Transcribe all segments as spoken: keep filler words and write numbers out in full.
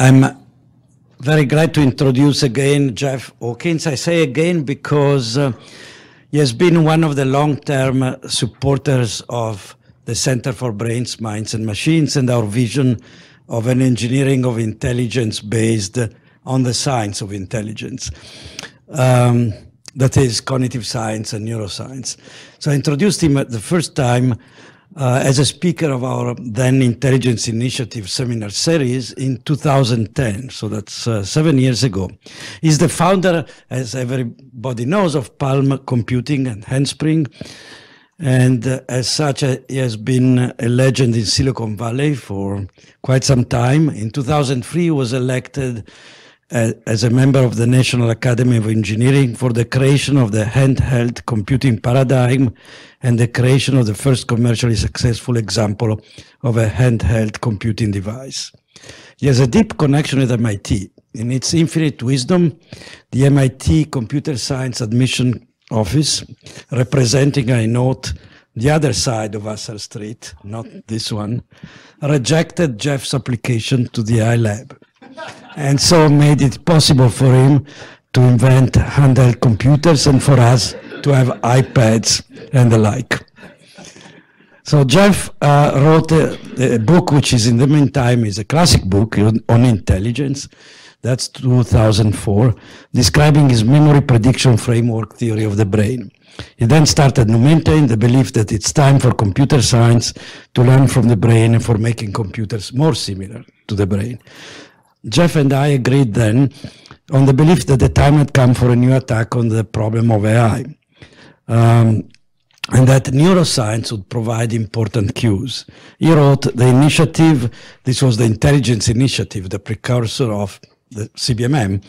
I'm very glad to introduce again Jeff Hawkins. I say again because uh, he has been one of the long-term supporters of the Center for Brains, Minds and Machines and our vision of an engineering of intelligence based on the science of intelligence. Um, that is cognitive science and neuroscience. So I introduced him at the first time uh, as a speaker of our then Intelligence Initiative seminar series in two thousand ten. So that's uh, seven years ago. He's the founder, as everybody knows, of Palm Computing and Handspring. And uh, as such, uh, he has been a legend in Silicon Valley for quite some time. In two thousand three, he was elected uh, as a member of the National Academy of Engineering for the creation of the handheld computing paradigm and the creation of the first commercially successful example of a handheld computing device. He has a deep connection with M I T. In its infinite wisdom, the M I T Computer Science Admission Office, representing, I note, the other side of Vassar Street, not this one, rejected Jeff's application to the iLab and so made it possible for him to invent handheld computers and for us to have iPads and the like. So Jeff uh, wrote a, a book which is in the meantime is a classic book on intelligence. That's two thousand four, describing his memory prediction framework theory of the brain. He then started Numenta in the belief that it's time for computer science to learn from the brain and for making computers more similar to the brain. Jeff and I agreed then on the belief that the time had come for a new attack on the problem of A I, um, and that neuroscience would provide important cues. He wrote the initiative, this was the Intelligence Initiative, the precursor of the C B M M.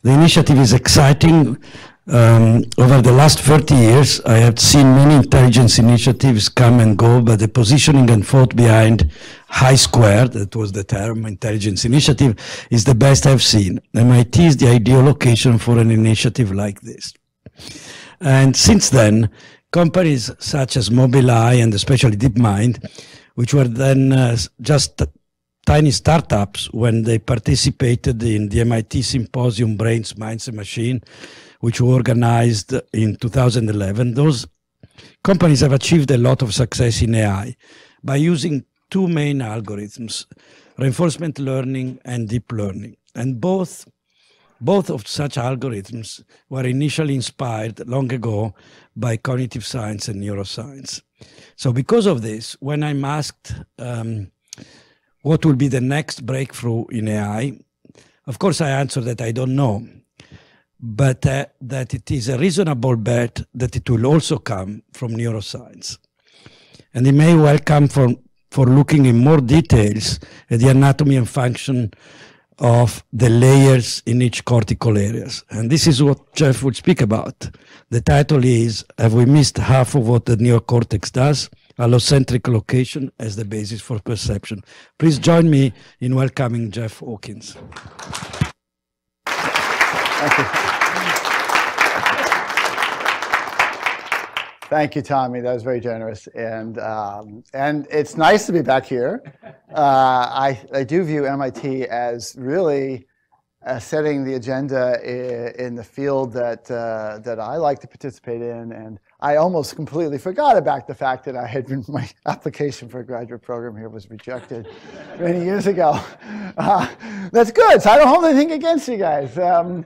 The initiative is exciting. Um, over the last thirty years, I have seen many intelligence initiatives come and go, but the positioning and thought behind high squared, that was the term, intelligence initiative, is the best I've seen. M I T is the ideal location for an initiative like this. And since then, companies such as Mobileye and especially DeepMind, which were then uh, just tiny startups when they participated in the M I T symposium Brains, Minds and Machine, which were organized in two thousand eleven. Those companies have achieved a lot of success in A I by using two main algorithms, reinforcement learning and deep learning. And both, both of such algorithms were initially inspired long ago by cognitive science and neuroscience. So because of this, when I'm asked, um, what will be the next breakthrough in A I? Of course, I answer that I don't know, but uh, that it is a reasonable bet that it will also come from neuroscience. And it may well come from, for looking in more details at the anatomy and function of the layers in each cortical areas. And this is what Jeff will speak about. The title is, have we missed half of what the neocortex does? Allocentric location as the basis for perception. Please join me in welcoming Jeff Hawkins. Thank you. Thank you, Tommy. That was very generous. And, um, and it's nice to be back here. Uh, I, I do view M I T as really uh, setting the agenda in, in the field that, uh, that I like to participate in. And I almost completely forgot about the fact that I had been, my application for a graduate program here was rejected many years ago. Uh, that's good, so I don't hold anything against you guys. Um,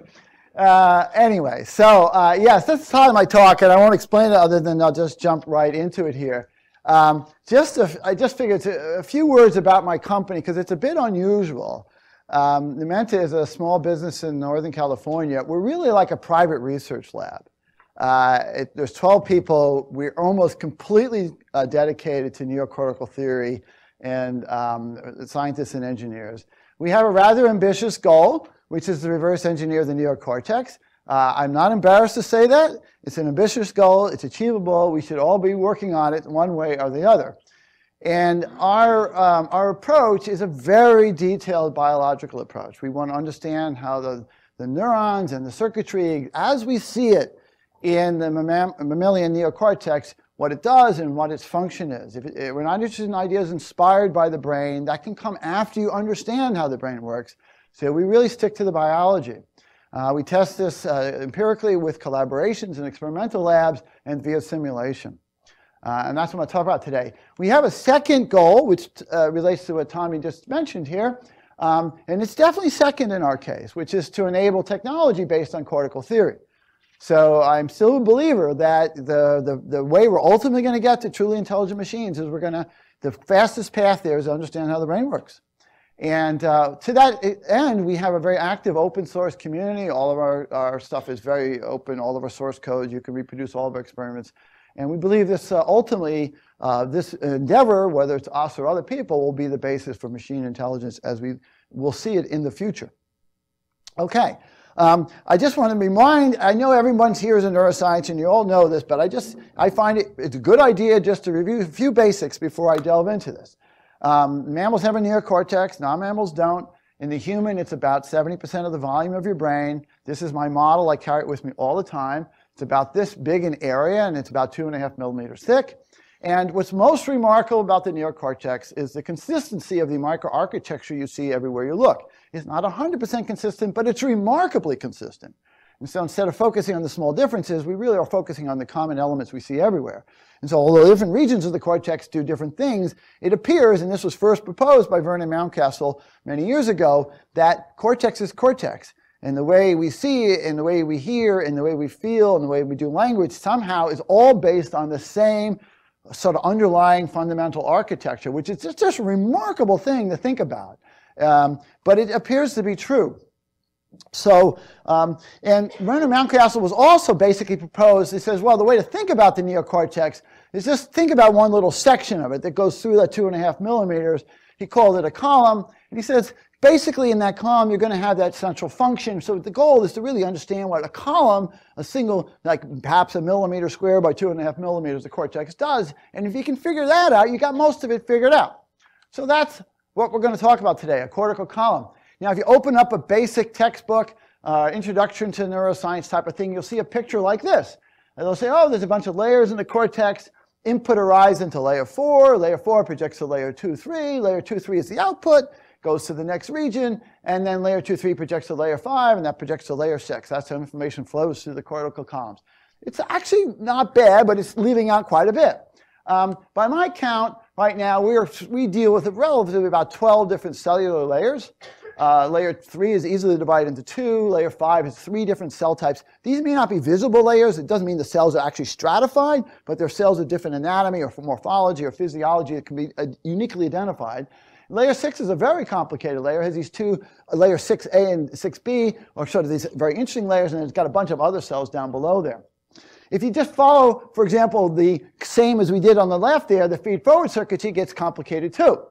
uh, anyway, so uh, yes, that's the time I talk, and I won't explain it other than I'll just jump right into it here. Um, just a, I just figured to, a few words about my company, because it's a bit unusual. Um, Numenta is a small business in Northern California. We're really like a private research lab. Uh, it, there's twelve people. We're almost completely uh, dedicated to neocortical theory and um, scientists and engineers. We have a rather ambitious goal, which is to reverse engineer the neocortex. Uh, I'm not embarrassed to say that. It's an ambitious goal. It's achievable. We should all be working on it one way or the other. And our, um, our approach is a very detailed biological approach. We want to understand how the, the neurons and the circuitry, as we see it, in the mammalian neocortex what it does and what its function is. If it, it, we're not interested in ideas inspired by the brain. That can come after you understand how the brain works. So we really stick to the biology. Uh, we test this uh, empirically with collaborations in experimental labs and via simulation. Uh, and that's what I'm going to talk about today. We have a second goal, which uh, relates to what Tommy just mentioned here. Um, and it's definitely second in our case, which is to enable technology based on cortical theory. So I'm still a believer that the, the, the way we're ultimately going to get to truly intelligent machines is we're going to, the fastest path there is to understand how the brain works. And uh, to that end, we have a very active open source community. All of our, our stuff is very open, all of our source codes. You can reproduce all of our experiments. And we believe this uh, ultimately, uh, this endeavor, whether it's us or other people, will be the basis for machine intelligence as we will see it in the future. Okay. Um, I just want to remind, I know everyone here is a neuroscientist and you all know this, but I just, I find it, it's a good idea just to review a few basics before I delve into this. Um, mammals have a neocortex, non-mammals don't. In the human, it's about seventy percent of the volume of your brain. This is my model, I carry it with me all the time. It's about this big in area and it's about two and a half millimeters thick. And what's most remarkable about the neocortex is the consistency of the microarchitecture you see everywhere you look. It's not one hundred percent consistent, but it's remarkably consistent. And so instead of focusing on the small differences, we really are focusing on the common elements we see everywhere. And so although different regions of the cortex do different things, it appears, and this was first proposed by Vernon Mountcastle many years ago, that cortex is cortex. And the way we see it, and the way we hear, and the way we feel, and the way we do language somehow is all based on the same sort of underlying fundamental architecture, which is just, just a remarkable thing to think about. Um, but it appears to be true. So, um, and Vernon Mountcastle was also basically proposed, he says, well, the way to think about the neocortex is just think about one little section of it that goes through that two and a half millimeters. He called it a column, and he says, basically in that column, you're going to have that central function. So the goal is to really understand what a column, a single, like perhaps a millimeter square by two and a half millimeters, the cortex does. And if you can figure that out, you got most of it figured out. So that's what we're going to talk about today, a cortical column. Now, if you open up a basic textbook, uh, introduction to neuroscience type of thing, you'll see a picture like this. And they'll say, oh, there's a bunch of layers in the cortex. Input arrives into layer four. Layer four projects to layer two, three. Layer two, three is the output, goes to the next region, and then layer two, three projects to layer five, and that projects to layer six. That's how information flows through the cortical columns. It's actually not bad, but it's leaving out quite a bit. Um, by my count, right now, we, are, we deal with relatively about twelve different cellular layers. Uh, layer three is easily divided into two. Layer five is three different cell types. These may not be visible layers. It doesn't mean the cells are actually stratified, but they're cells of different anatomy or morphology or physiology that can be uh, uniquely identified. Layer six is a very complicated layer. It has these two, uh, layer six A and six B, or sort of these very interesting layers, and it's got a bunch of other cells down below there. If you just follow, for example, the same as we did on the left there, the feed-forward circuitry gets complicated too.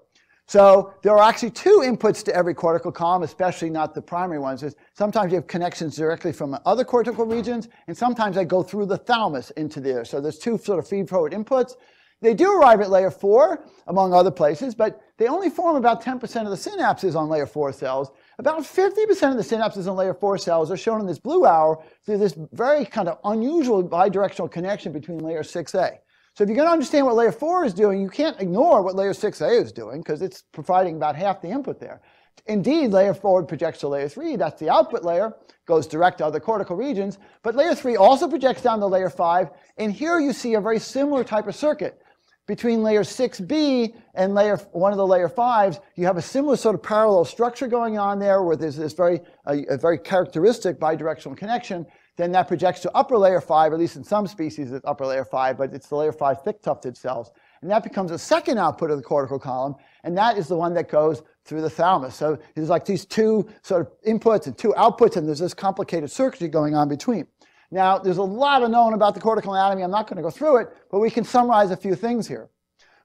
So there are actually two inputs to every cortical column, especially not the primary ones. Sometimes you have connections directly from other cortical regions, and sometimes they go through the thalamus into there. So there's two sort of feed-forward inputs. They do arrive at layer four, among other places, but they only form about ten percent of the synapses on layer four cells. About fifty percent of the synapses on layer four cells are shown in this blue arrow through this very kind of unusual bidirectional connection between layer six A. So if you're going to understand what layer four is doing, you can't ignore what layer six A is doing, because it's providing about half the input there. Indeed, layer four projects to layer three. That's the output layer, goes direct to other cortical regions. But layer three also projects down to layer five. And here you see a very similar type of circuit. Between layer six B and layer one of the layer fives, you have a similar sort of parallel structure going on there where there's this very, a, a very characteristic bidirectional connection. Then that projects to upper layer five, at least in some species it's upper layer five, but it's the layer five thick-tufted cells. And that becomes a second output of the cortical column, and that is the one that goes through the thalamus. So there's like these two sort of inputs and two outputs, and there's this complicated circuitry going on between. Now, there's a lot of known about the cortical anatomy. I'm not going to go through it, but we can summarize a few things here.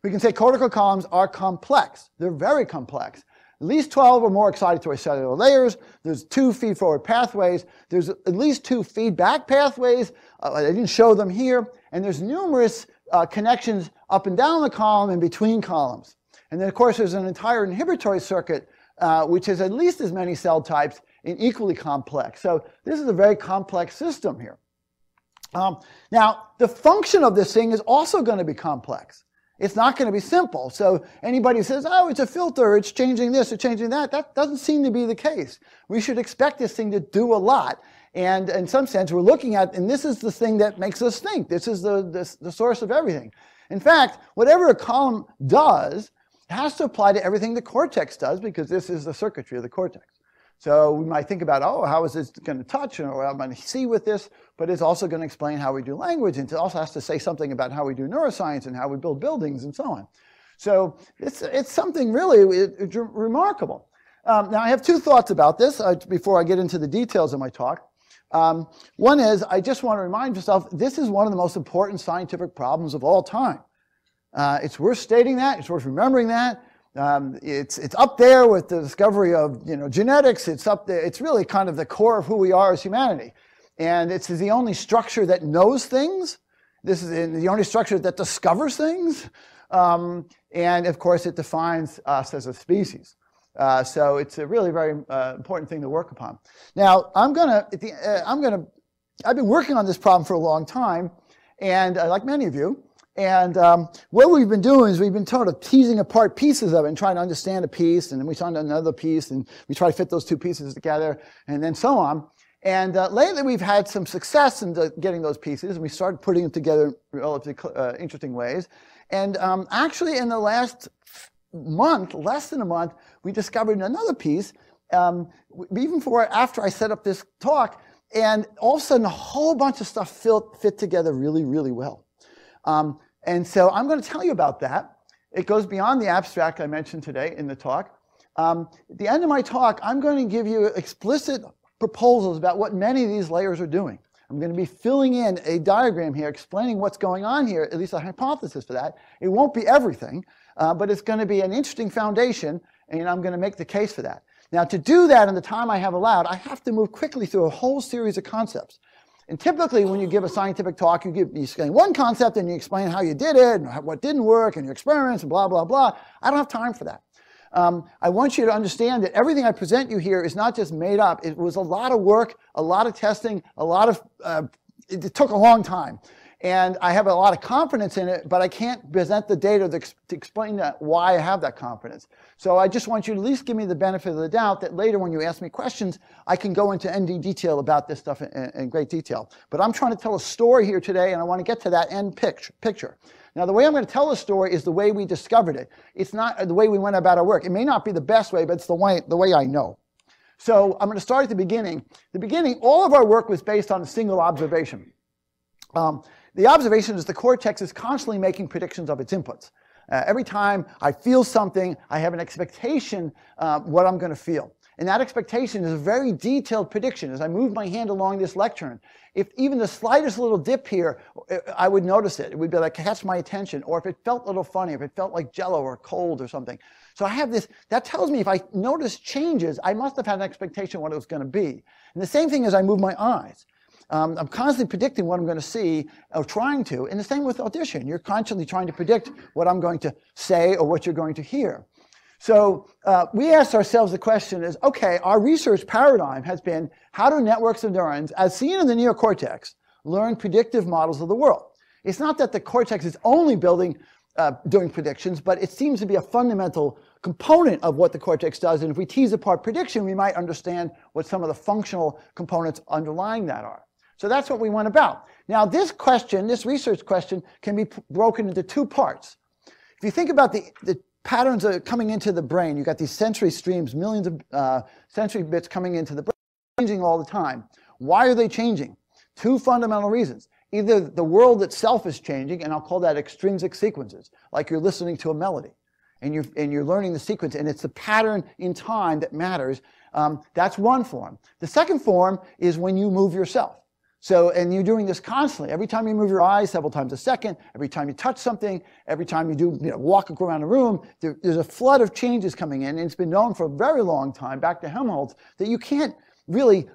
We can say cortical columns are complex. They're very complex. At least twelve or more excitatory cellular layers. There's two feed-forward pathways. There's at least two feedback pathways. Uh, I didn't show them here. And there's numerous uh, connections up and down the column and between columns. And then, of course, there's an entire inhibitory circuit, uh, which has at least as many cell types and equally complex. So this is a very complex system here. Um, now, the function of this thing is also going to be complex. It's not going to be simple. So anybody who says, oh, it's a filter, it's changing this, it's changing that, that doesn't seem to be the case. We should expect this thing to do a lot. And in some sense, we're looking at, and this is the thing that makes us think. This is the, the, the source of everything. In fact, whatever a column does, it has to apply to everything the cortex does, because this is the circuitry of the cortex. So we might think about, oh, how is this going to touch, or how am I going to see with this? But it's also going to explain how we do language, and it also has to say something about how we do neuroscience and how we build buildings and so on. So it's, it's something really it, it's remarkable. Um, now, I have two thoughts about this uh, before I get into the details of my talk. Um, one is, I just want to remind myself, this is one of the most important scientific problems of all time. Uh, it's worth stating that. It's worth remembering that. Um, it's it's up there with the discovery of you know genetics. It's up there. It's really kind of the core of who we are as humanity, and it's the only structure that knows things. This is the only structure that discovers things, um, and of course it defines us as a species. Uh, so it's a really very uh, important thing to work upon. Now I'm gonna at the, uh, I'm gonna I've been working on this problem for a long time, and uh, like many of you. And um, what we've been doing is we've been sort of teasing apart pieces of it and trying to understand a piece, and then we find another piece, and we try to fit those two pieces together, and then so on. And uh, lately we've had some success in the, getting those pieces, and we started putting them together in relatively uh, interesting ways. And um, actually in the last month, less than a month, we discovered another piece, um, even before, after I set up this talk, and all of a sudden a whole bunch of stuff fit, fit together really, really well. Um, and so I'm going to tell you about that. It goes beyond the abstract I mentioned today in the talk. Um, at the end of my talk, I'm going to give you explicit proposals about what many of these layers are doing. I'm going to be filling in a diagram here, explaining what's going on here, at least a hypothesis for that. It won't be everything, uh, but it's going to be an interesting foundation, and I'm going to make the case for that. Now, to do that in the time I have allowed, I have to move quickly through a whole series of concepts. And typically, when you give a scientific talk, you, give, you explain one concept, and you explain how you did it, and what didn't work, and your experiments, and blah, blah, blah. I don't have time for that. Um, I want you to understand that everything I present you here is not just made up. It was a lot of work, a lot of testing, a lot of, uh, it, it took a long time. And I have a lot of confidence in it, but I can't present the data to, ex to explain that, why I have that confidence. So I just want you to at least give me the benefit of the doubt that later when you ask me questions, I can go into N D detail about this stuff in, in great detail. But I'm trying to tell a story here today, and I want to get to that end picture. picture. Now, the way I'm going to tell the story is the way we discovered it. It's not the way we went about our work. It may not be the best way, but it's the way, the way I know. So I'm going to start at the beginning. The beginning, all of our work was based on a single observation. Um, The observation is the cortex is constantly making predictions of its inputs. Uh, every time I feel something, I have an expectation uh, what I'm going to feel. And that expectation is a very detailed prediction. As I move my hand along this lectern, if even the slightest little dip here, I would notice it. It would be like, catch my attention. Or if it felt a little funny, if it felt like jello or cold or something. So I have this, that tells me if I notice changes, I must have had an expectation of what it was going to be. And the same thing as I move my eyes. Um, I'm constantly predicting what I'm going to see, or trying to, and the same with audition. You're constantly trying to predict what I'm going to say or what you're going to hear. So uh, we asked ourselves the question is, okay, our research paradigm has been how do networks of neurons, as seen in the neocortex, learn predictive models of the world? It's not that the cortex is only building, uh, doing predictions, but it seems to be a fundamental component of what the cortex does, and if we tease apart prediction, we might understand what some of the functional components underlying that are. So that's what we went about. Now this question, this research question, can be broken into two parts. If you think about the, the patterns that are coming into the brain, you've got these sensory streams, millions of uh, sensory bits coming into the brain, changing all the time. Why are they changing? Two fundamental reasons. Either the world itself is changing, and I'll call that extrinsic sequences, like you're listening to a melody, and you're, and you're learning the sequence, and it's the pattern in time that matters. Um, that's one form. The second form is when you move yourself. So, and you're doing this constantly. Every time you move your eyes several times a second, every time you touch something, every time you do you know, walk around a room, there, there's a flood of changes coming in. And it's been known for a very long time, back to Helmholtz, that you can't really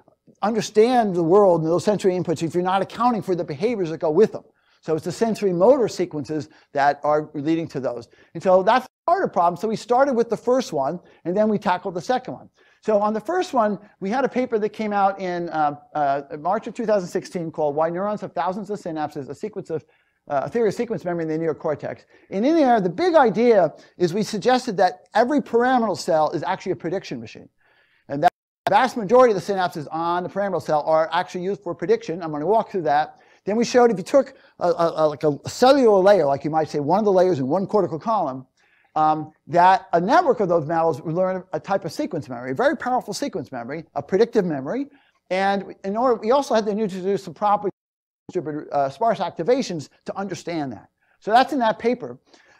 understand the world and those sensory inputs if you're not accounting for the behaviors that go with them. So it's the sensory motor sequences that are leading to those. And so that's harder problem. So we started with the first one, and then we tackled the second one. So on the first one, we had a paper that came out in uh, uh, March of two thousand sixteen called Why Neurons Have Thousands of Synapses, a sequence of Uh, a theory of sequence memory in the neocortex. And in there, the big idea is we suggested that every pyramidal cell is actually a prediction machine. And that the vast majority of the synapses on the pyramidal cell are actually used for prediction. I'm going to walk through that. Then we showed if you took a, a, a, like a cellular layer, like you might say one of the layers in one cortical column, um, that a network of those models would learn a type of sequence memory, a very powerful sequence memory, a predictive memory. And in order, we also had to introduce some properties distributed uh, sparse activations to understand that. So that's in that paper.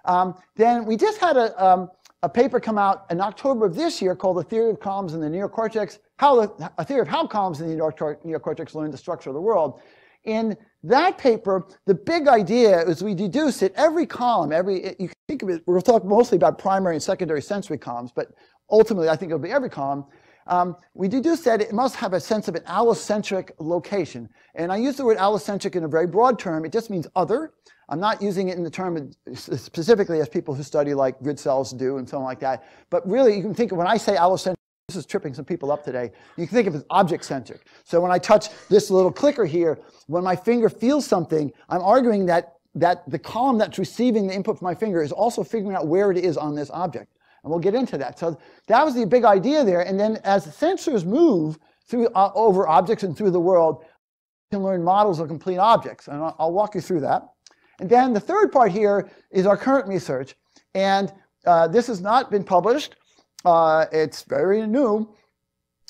Um, then we just had a, um, a paper come out in October of this year called The Theory of Columns in the Neocortex, how the, a theory of how columns in the neocortex learn the structure of the world. In that paper, the big idea is we deduce that every column, every, you can think of it, we'll talk mostly about primary and secondary sensory columns, but ultimately I think it'll be every column. Um, we deduced that it must have a sense of an allocentric location. And I use the word allocentric in a very broad term. It just means other. I'm not using it in the term specifically as people who study like grid cells do and something like that. But really, you can think of when I say allocentric, this is tripping some people up today. You can think of it as object-centric. So when I touch this little clicker here, when my finger feels something, I'm arguing that, that the column that's receiving the input from my finger is also figuring out where it is on this object. And we'll get into that. So that was the big idea there. And then as the sensors move through uh, over objects and through the world, you can learn models of complete objects. And I'll, I'll walk you through that. And then the third part here is our current research. And uh, this has not been published. Uh, it's very new.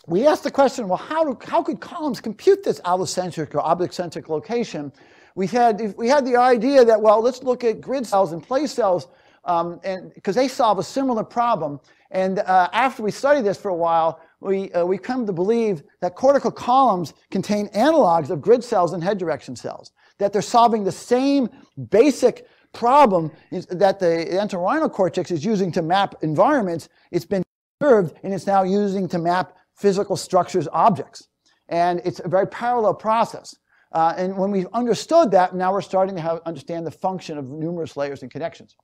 We asked the question, well, how, do, how could columns compute this allocentric or object-centric location? We had, we had the idea that, well, let's look at grid cells and place cells. Um, and because they solve a similar problem. And uh, after we studied this for a while, we, uh, we come to believe that cortical columns contain analogs of grid cells and head direction cells, that they're solving the same basic problem is, that the entorhinal cortex is using to map environments. It's been observed, and it's now using to map physical structures, objects. And it's a very parallel process. Uh, and when we've understood that, now we're starting to have, understand the function of numerous layers and connections.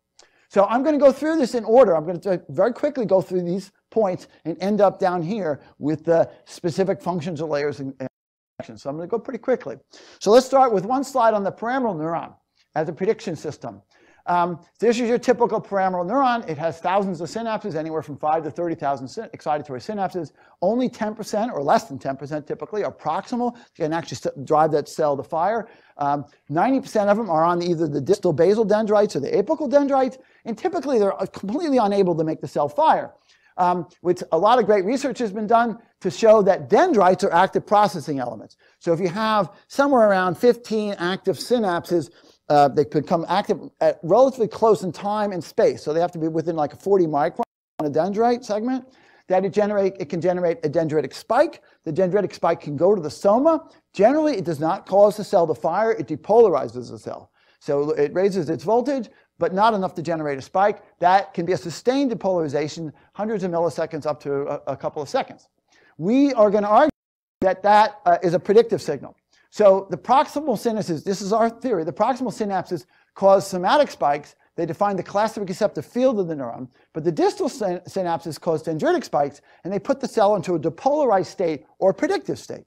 So I'm going to go through this in order. I'm going to very quickly go through these points and end up down here with the specific functions of layers and connections. So I'm going to go pretty quickly. So let's start with one slide on the pyramidal neuron as a prediction system. Um, this is your typical pyramidal neuron. It has thousands of synapses, anywhere from five to thirty thousand excitatory synapses. Only ten percent or less than ten percent typically are proximal and actually drive that cell to fire. Um, ninety percent of them are on either the distal basal dendrites or the apical dendrites, and typically they're completely unable to make the cell fire. Um, which a lot of great research has been done to show that dendrites are active processing elements. So if you have somewhere around fifteen active synapses, uh, they become active at relatively close in time and space. So they have to be within like forty microns on a dendrite segment. That it, generate, it can generate a dendritic spike. The dendritic spike can go to the soma. Generally, it does not cause the cell to fire. It depolarizes the cell. So it raises its voltage, but not enough to generate a spike. That can be a sustained depolarization, hundreds of milliseconds up to a, a couple of seconds. We are going to argue that that uh, is a predictive signal. So the proximal synapses, this is our theory, the proximal synapses cause somatic spikes. They define the classic receptive field of the neuron, but the distal syn synapses cause dendritic spikes, and they put the cell into a depolarized state or predictive state.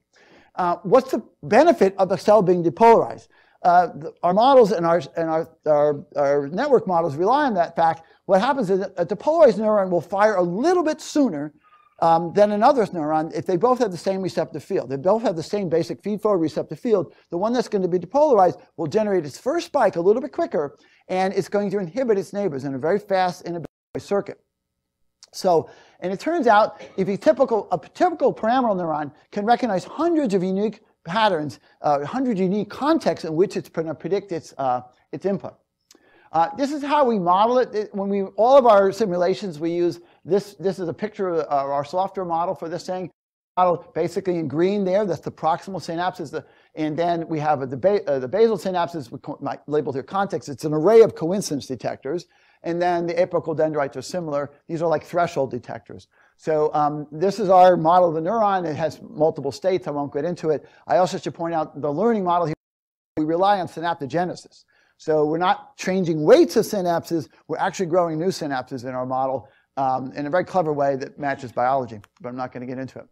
Uh, what's the benefit of the cell being depolarized? Uh, the, our models and, our, and our, our, our network models rely on that fact. What happens is a depolarized neuron will fire a little bit sooner um, than another neuron if they both have the same receptive field. They both have the same basic feed-forward receptive field. The one that's going to be depolarized will generate its first spike a little bit quicker, and it's going to inhibit its neighbors in a very fast inhibitory circuit. So, and it turns out if a typical, a typical pyramidal neuron can recognize hundreds of unique patterns, uh, hundreds of unique contexts in which it's going to predict its, uh, its input. Uh, this is how we model it. it. When we all of our simulations, we use this. This is a picture of our software model for this thing. Model basically in green there. That's the proximal synapses. The, And then we have a, the, ba uh, the basal synapses, we might label their context. It's an array of coincidence detectors. And then the apical dendrites are similar. These are like threshold detectors. So um, this is our model of the neuron. It has multiple states. I won't get into it. I also should point out the learning model here. We rely on synaptogenesis. So we're not changing weights of synapses. We're actually growing new synapses in our model um, in a very clever way that matches biology, but I'm not going to get into it.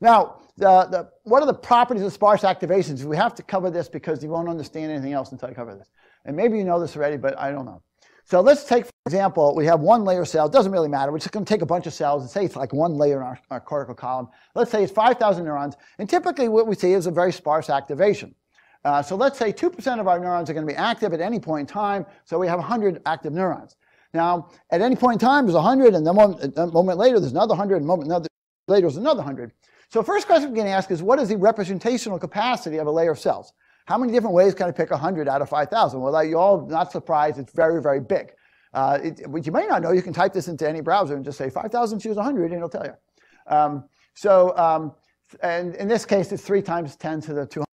Now, the, the, what are the properties of sparse activations? We have to cover this because you won't understand anything else until I cover this. And maybe you know this already, but I don't know. So let's take, for example, we have one layer cell. It doesn't really matter. We're just going to take a bunch of cells and say it's like one layer in our, our cortical column. Let's say it's five thousand neurons. And typically what we see is a very sparse activation. Uh, so let's say two percent of our neurons are going to be active at any point in time. So we have one hundred active neurons. Now, at any point in time, there's one hundred. And then one, a moment later, there's another one hundred. And a moment another, later, there's another one hundred. So first question we're going to ask is, what is the representational capacity of a layer of cells? How many different ways can I pick one hundred out of five thousand? Well, you're all not surprised. It's very, very big. Uh, it, what you may not know, you can type this into any browser and just say five thousand, choose one hundred, and it'll tell you. Um, so um, and in this case, it's three times ten to the two hundred.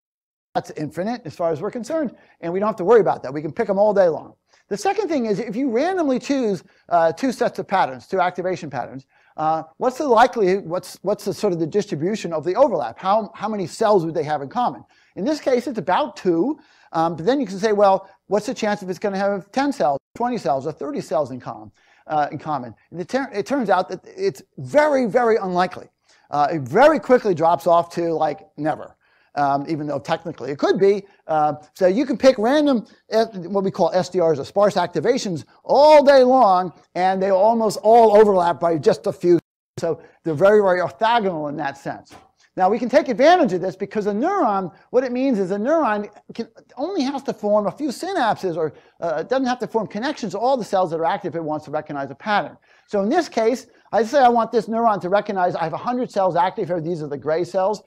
That's infinite as far as we're concerned. And we don't have to worry about that. We can pick them all day long. The second thing is, if you randomly choose uh, two sets of patterns, two activation patterns, uh, what's the likelihood, what's, what's the sort of the distribution of the overlap? How, how many cells would they have in common? In this case, it's about two. Um, but then you can say, well, what's the chance if it's going to have ten cells, twenty cells, or thirty cells in common? Uh, in common? And it, ter it turns out that it's very, very unlikely. Uh, it very quickly drops off to, like, never, um, even though technically it could be. Uh, so you can pick random, what we call S D Rs, or sparse activations, all day long, and they almost all overlap by just a few. So they're very, very orthogonal in that sense. Now, we can take advantage of this because a neuron, what it means is a neuron can, only has to form a few synapses, or uh, doesn't have to form connections to all the cells that are active if it wants to recognize a pattern. So in this case, I say I want this neuron to recognize I have one hundred cells active here. These are the gray cells.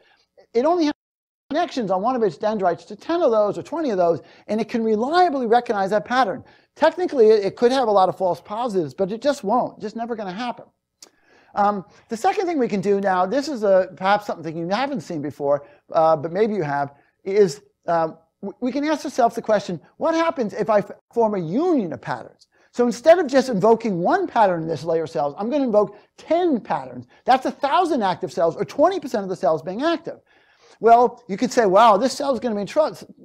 It only has connections on one of its dendrites to ten of those or twenty of those, and it can reliably recognize that pattern. Technically, it could have a lot of false positives, but it just won't. It's just never going to happen. Um, the second thing we can do now, this is a, perhaps something you haven't seen before, uh, but maybe you have, is uh, we can ask ourselves the question, what happens if I form a union of patterns? So instead of just invoking one pattern in this layer of cells, I'm going to invoke ten patterns. That's one thousand active cells, or twenty percent of the cells being active. Well, you could say, wow, this cell is going to be in tr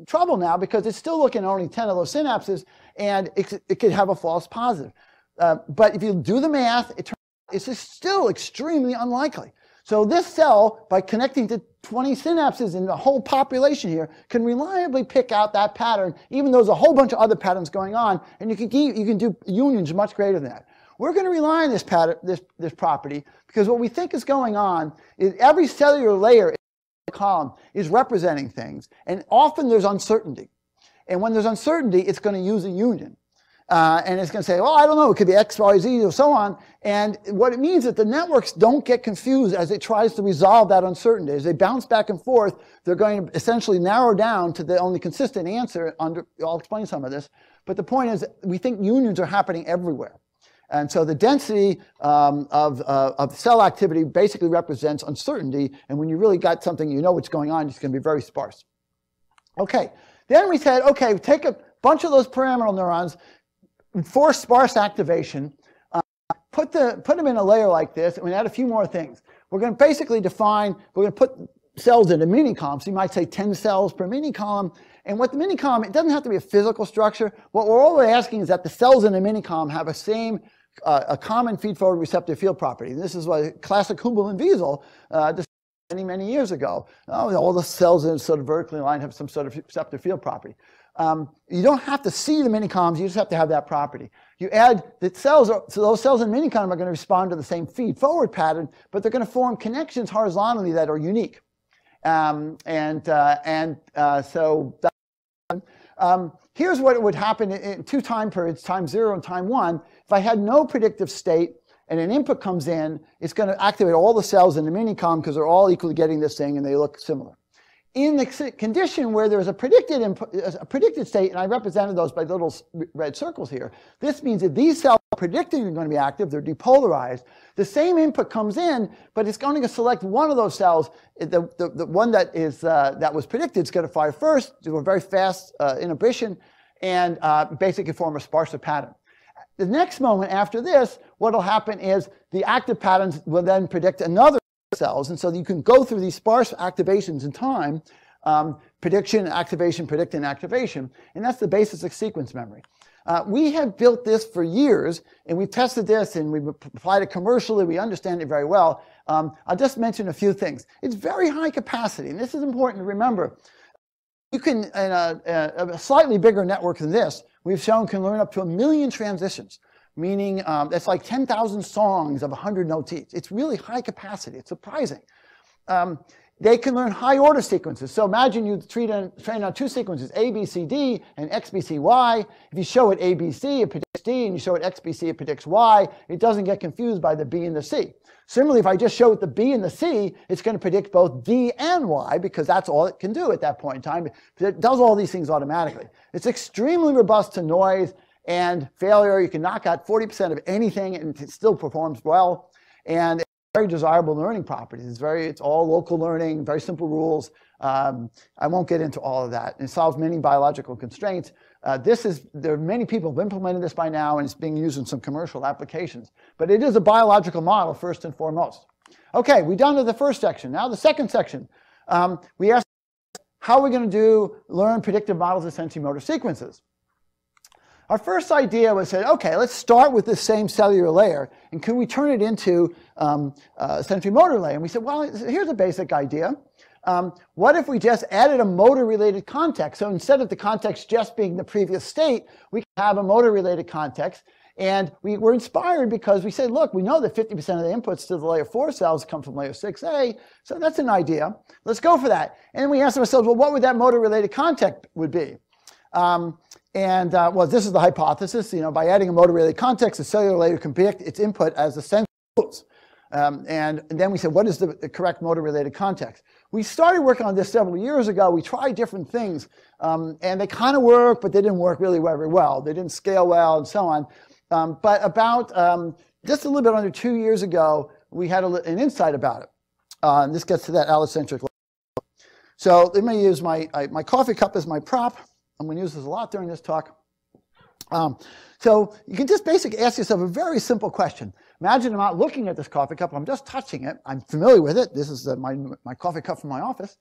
trouble now because it's still looking at only ten of those synapses, and it, it could have a false positive. Uh, but if you do the math, it turns it's still extremely unlikely. So this cell, by connecting to twenty synapses in the whole population here, can reliably pick out that pattern, even though there's a whole bunch of other patterns going on. And you can, you can do unions much greater than that. We're going to rely on this, pattern, this, this property, because what we think is going on is every cellular layer in the column is representing things. And often there's uncertainty. And when there's uncertainty, it's going to use a union. Uh, and it's going to say, well, I don't know, it could be X, Y, Z, or so on. And what it means is that the networks don't get confused as it tries to resolve that uncertainty. As they bounce back and forth, they're going to essentially narrow down to the only consistent answer. Under, I'll explain some of this. But the point is, we think unions are happening everywhere. And so the density um, of, uh, of cell activity basically represents uncertainty. And when you really got something, you know what's going on, it's going to be very sparse. OK, then we said, OK, take a bunch of those pyramidal neurons, for sparse activation, uh, put, the, put them in a layer like this, and we add a few more things. We're going to basically define, we're going to put cells in a mini column. So you might say ten cells per mini column. And what the mini column, it doesn't have to be a physical structure. What we're always asking is that the cells in a mini column have a same, uh, a common feed-forward receptive field property. And this is what classic Humboldt and Wiesel uh, discussed many, many years ago. Oh, all the cells in a sort of vertically aligned have some sort of receptive field property. Um, you don't have to see the mini columns. You just have to have that property. You add that cells, are, so those cells in mini column are going to respond to the same feed forward pattern, but they're going to form connections horizontally that are unique. Um, and uh, and uh, so that, um, here's what would happen in two time periods, time zero and time one. If I had no predictive state and an input comes in, it's going to activate all the cells in the mini column because they're all equally getting this thing and they look similar. In the condition where there's a predicted, input, a predicted state, and I represented those by little red circles here, this means that these cells are predicted are going to be active. They're depolarized. The same input comes in, but it's only going to select one of those cells. The, the, the one that, is, uh, that was predicted is going to fire first, do a very fast uh, inhibition, and uh, basically form a sparser pattern. The next moment after this, what will happen is the active patterns will then predict another cells, and so you can go through these sparse activations in time, um, prediction, activation, predict, and activation. And that's the basis of sequence memory. Uh, we have built this for years, and we've tested this, and we've applied it commercially. We understand it very well. Um, I'll just mention a few things. It's very high capacity, and this is important to remember. You can, in a, a, a slightly bigger network than this, we've shown can learn up to a million transitions, meaning um, that's like ten thousand songs of one hundred notes each. It's really high capacity. It's surprising. Um, They can learn high-order sequences. So imagine you train on, train on two sequences, A, B, C, D, and X, B, C, Y. If you show it A, B, C, it predicts D, and you show it X, B, C, it predicts Y. It doesn't get confused by the B and the C. Similarly, if I just show it the B and the C, it's going to predict both D and Y, because that's all it can do at that point in time. It does all these things automatically. It's extremely robust to noise and failure. You can knock out forty percent of anything, and it still performs well. And very desirable learning properties. It's very, it's all local learning, very simple rules. Um, I won't get into all of that. It solves many biological constraints. Uh, this is, there are many people who've implemented this by now, and it's being used in some commercial applications. But it is a biological model first and foremost. Okay, we're done to the first section. Now the second section. Um, we asked how we're going to do learn predictive models of sensory-motor sequences. Our first idea was said, okay, let's start with this same cellular layer, and can we turn it into um, a sensory-motor layer? And we said, well, here's a basic idea. Um, what if we just added a motor-related context? So instead of the context just being the previous state, we can have a motor-related context. And we were inspired because we said, look, we know that fifty percent of the inputs to the layer four cells come from layer six A, so that's an idea. Let's go for that. And we asked ourselves, well, what would that motor-related context would be? Um, And, uh, well, this is the hypothesis. You know, by adding a motor-related context, the cellular layer can predict its input as the sensor moves. Um, and, and then we said, what is the, the correct motor-related context? We started working on this several years ago. We tried different things. Um, and they kind of worked, but they didn't work really very well. They didn't scale well and so on. Um, but about um, just a little bit under two years ago, we had a, an insight about it. Uh, and this gets to that allocentric level. So let me use my, I, my coffee cup as my prop. I'm going to use this a lot during this talk. Um, so you can just basically ask yourself a very simple question. Imagine I'm not looking at this coffee cup. I'm just touching it. I'm familiar with it. This is uh, my, my coffee cup from my office.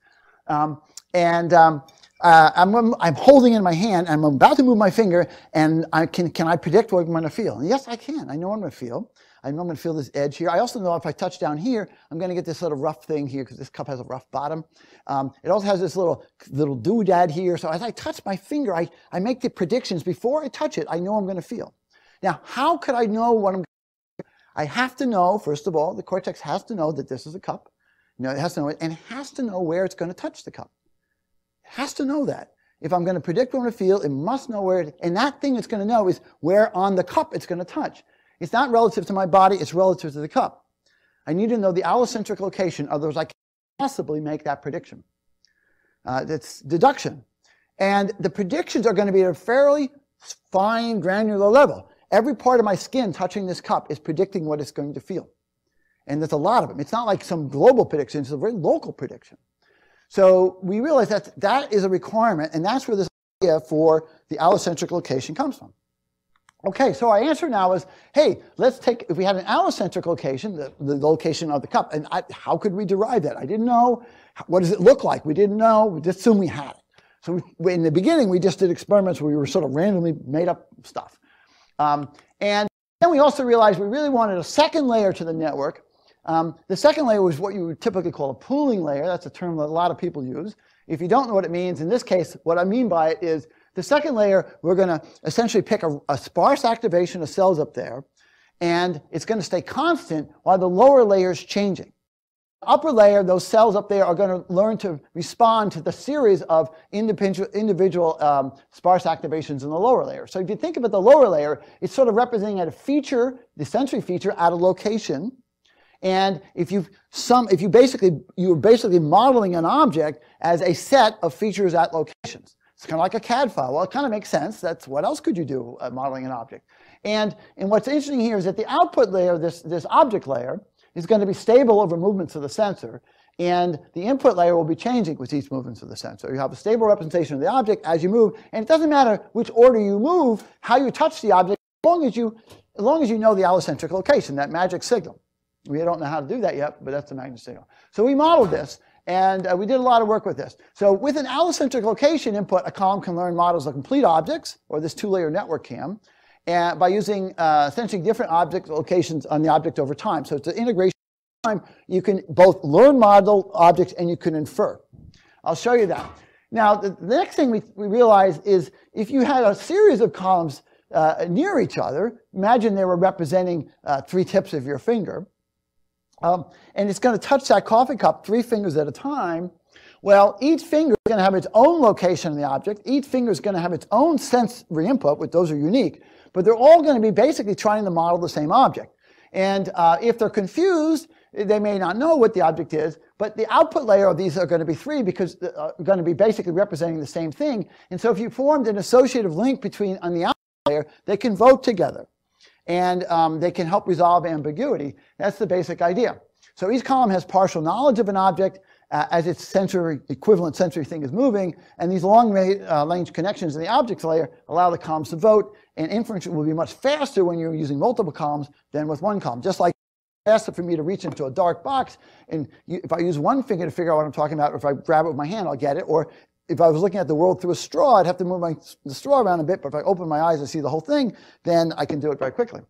Um, and um, uh, I'm, I'm holding it in my hand. And I'm about to move my finger. And I can, can I predict what I'm going to feel? And yes, I can. I know what I'm going to feel. I know I'm going to feel this edge here. I also know if I touch down here, I'm going to get this little rough thing here because this cup has a rough bottom. Um, it also has this little little doodad here. So as I touch my finger, I, I make the predictions. Before I touch it, I know I'm going to feel. Now, how could I know what I'm going to feel? I have to know, first of all, the cortex has to know that this is a cup. You know, it has to know it, and it has to know where it's going to touch the cup. It has to know that. If I'm going to predict what I'm going to feel, it must know where it, and that thing it's going to know is where on the cup it's going to touch. It's not relative to my body, it's relative to the cup. I need to know the allocentric location, otherwise I can't possibly make that prediction. Uh, that's deduction. And the predictions are going to be at a fairly fine granular level. Every part of my skin touching this cup is predicting what it's going to feel. And there's a lot of them. It's not like some global prediction, it's a very local prediction. So we realize that that is a requirement, and that's where this idea for the allocentric location comes from. Okay, so our answer now is, hey, let's take, if we had an allocentric location, the, the location of the cup, and I, how could we derive that? I didn't know. What does it look like? We didn't know. We just assumed we had it. So we, in the beginning, we just did experiments where we were sort of randomly made up stuff. Um, and then we also realized we really wanted a second layer to the network. Um, the second layer was what you would typically call a pooling layer. That's a term that a lot of people use. If you don't know what it means, in this case, what I mean by it is, the second layer, we're going to essentially pick a, a sparse activation of cells up there, and it's going to stay constant while the lower layer is changing. The upper layer, those cells up there are going to learn to respond to the series of individual, individual um, sparse activations in the lower layer. So if you think about the lower layer, it's sort of representing at a feature, the sensory feature, at a location. And if you sum, if you basically, you're basically modeling an object as a set of features at locations. It's kind of like a C A D file. Well, it kind of makes sense. That's what else could you do uh, modeling an object? And, and what's interesting here is that the output layer, this, this object layer, is going to be stable over movements of the sensor. And the input layer will be changing with each movements of the sensor. You have a stable representation of the object as you move. And it doesn't matter which order you move, how you touch the object, as long as you, as long as you know the allocentric location, that magic signal. We don't know how to do that yet, but that's the magnetic signal. So we modeled this. And uh, we did a lot of work with this. So with an allocentric location input, a column can learn models of complete objects, or this two-layer network can, and by using uh, essentially different object locations on the object over time. So it's an integration over time. You can both learn model objects and you can infer. I'll show you that. Now, the, the next thing we, we realized is if you had a series of columns uh, near each other, imagine they were representing uh, three tips of your finger, um, and it's going to touch that coffee cup three fingers at a time. Well, each finger is going to have its own location in the object. Each finger is going to have its own sensory input, which those are unique. But they're all going to be basically trying to model the same object. And uh, if they're confused, they may not know what the object is. But the output layer of these are going to be three, because they're going to be basically representing the same thing. And so if you formed an associative link between on the output layer, they can vote together. And um, they can help resolve ambiguity. That's the basic idea. So each column has partial knowledge of an object uh, as its sensory equivalent sensory thing is moving. And these long-range uh, connections in the objects layer allow the columns to vote. And inference will be much faster when you're using multiple columns than with one column. Just like it's faster for me to reach into a dark box, and you, if I use one finger to figure out what I'm talking about, or if I grab it with my hand, I'll get it. Or if I was looking at the world through a straw, I'd have to move my, the straw around a bit. But if I open my eyes and see the whole thing, then I can do it very quickly.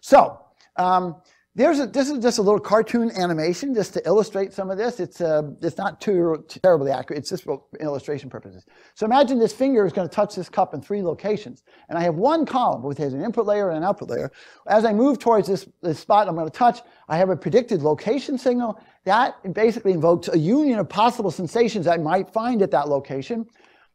So um, there's a, this is just a little cartoon animation just to illustrate some of this. It's uh, it's not too terribly accurate. It's just for illustration purposes. So imagine this finger is going to touch this cup in three locations, and I have one column which has an input layer and an output layer. As I move towards this, this spot I'm going to touch, I have a predicted location signal that basically invokes a union of possible sensations I might find at that location.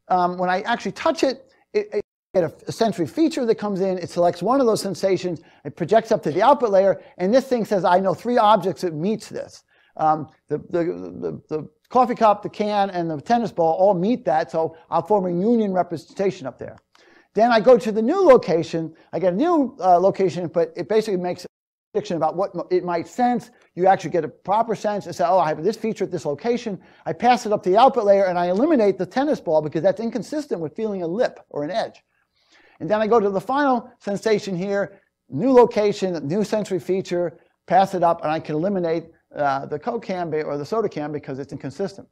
Um, when I actually touch it, it, it A, a sensory feature that comes in, it selects one of those sensations, it projects up to the output layer, and this thing says, I know three objects that meets this. Um, the, the, the, the coffee cup, the can, and the tennis ball all meet that, so I'll form a union representation up there. Then I go to the new location, I get a new uh, location, but it basically makes a prediction about what it might sense. You actually get a proper sense and say, oh, I have this feature at this location. I pass it up to the output layer, and I eliminate the tennis ball because that's inconsistent with feeling a lip or an edge. And then I go to the final sensation here, new location, new sensory feature, pass it up, and I can eliminate uh, the Coke can or the soda can because it's inconsistent.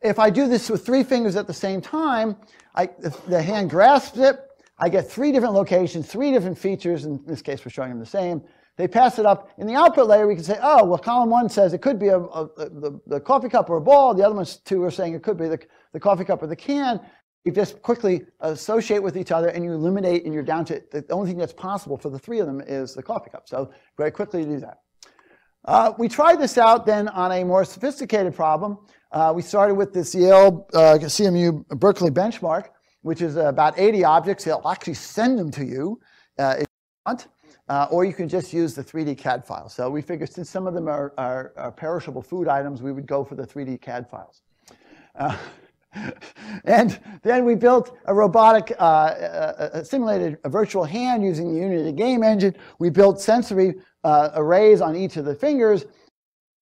If I do this with three fingers at the same time, I, the hand grasps it, I get three different locations, three different features. In this case, we're showing them the same. They pass it up. In the output layer, we can say, oh, well, column one says it could be a, a, a, the, the coffee cup or a ball. The other ones, two, are saying it could be the, the coffee cup or the can. You just quickly associate with each other, and you eliminate, and you're down to the only thing that's possible for the three of them is the coffee cup. So very quickly you do that. Uh, we tried this out then on a more sophisticated problem. Uh, we started with this Yale-C M U uh, Berkeley benchmark, which is uh, about eighty objects. They'll actually send them to you uh, if you want, uh, or you can just use the three D C A D file. So we figured since some of them are, are, are perishable food items, we would go for the three D C A D files. Uh, And then we built a robotic, uh, a simulated a virtual hand using the Unity game engine. We built sensory uh, arrays on each of the fingers.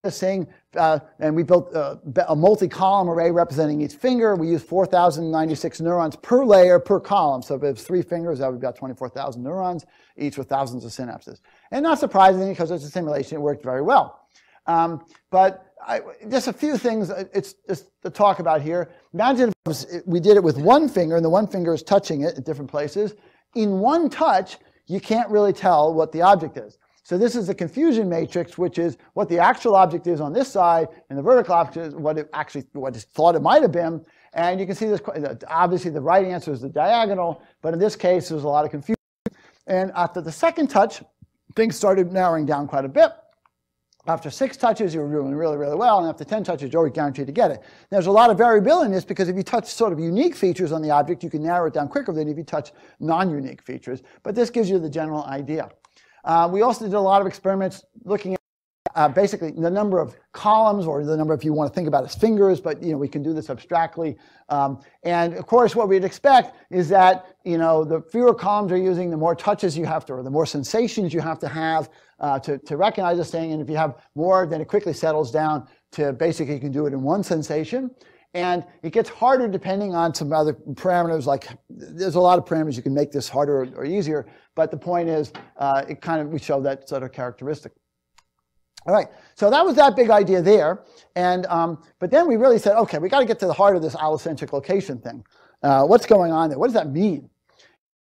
This thing, uh, and we built a, a multi-column array representing each finger. We used four thousand ninety-six neurons per layer per column. So if it's three fingers, that would be about twenty-four thousand neurons, each with thousands of synapses. And not surprisingly, because it's a simulation, it worked very well. Um, but I, just a few things it's, it's to talk about here. Imagine if it was, we did it with one finger, and the one finger is touching it at different places. In one touch, you can't really tell what the object is. So this is the confusion matrix, which is what the actual object is on this side, and the vertical object is what it actually what is thought it might have been. And you can see this. Obviously, the right answer is the diagonal, but in this case, there's a lot of confusion. And after the second touch, things started narrowing down quite a bit. After six touches, you're doing really, really well, and after ten touches, you're guaranteed to get it. There's a lot of variability in this because if you touch sort of unique features on the object, you can narrow it down quicker than if you touch non-unique features. But this gives you the general idea. Uh, we also did a lot of experiments looking at uh, basically the number of columns, or the number if you want to think about as fingers, but you know we can do this abstractly. Um, and of course, what we'd expect is that you know the fewer columns you're using, the more touches you have to, or the more sensations you have to have. Uh, to, to recognize this thing, and if you have more, then it quickly settles down to basically you can do it in one sensation. And it gets harder depending on some other parameters, like there's a lot of parameters you can make this harder or, or easier, but the point is uh, it kind of, we show that sort of characteristic. All right, so that was that big idea there. And, um, but then we really said, OK, we got to get to the heart of this owl-centric location thing. Uh, what's going on there? What does that mean?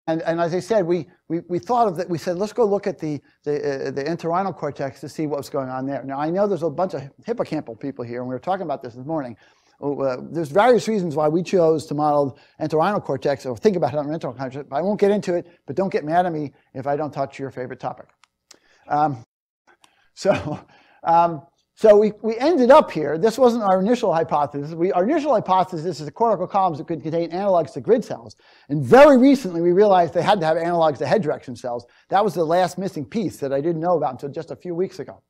And, and as I said, we, we, we thought of that. We said, let's go look at the, the, uh, the entorhinal cortex to see what's going on there. Now, I know there's a bunch of hippocampal people here, and we were talking about this this morning. Uh, there's various reasons why we chose to model entorhinal cortex or think about entorhinal cortex. I won't get into it, but don't get mad at me if I don't touch your favorite topic. Um, So, um, so we, we ended up here. This wasn't our initial hypothesis. We, our initial hypothesis is the cortical columns that could contain analogs to grid cells. And very recently, we realized they had to have analogs to head direction cells. That was the last missing piece that I didn't know about until just a few weeks ago.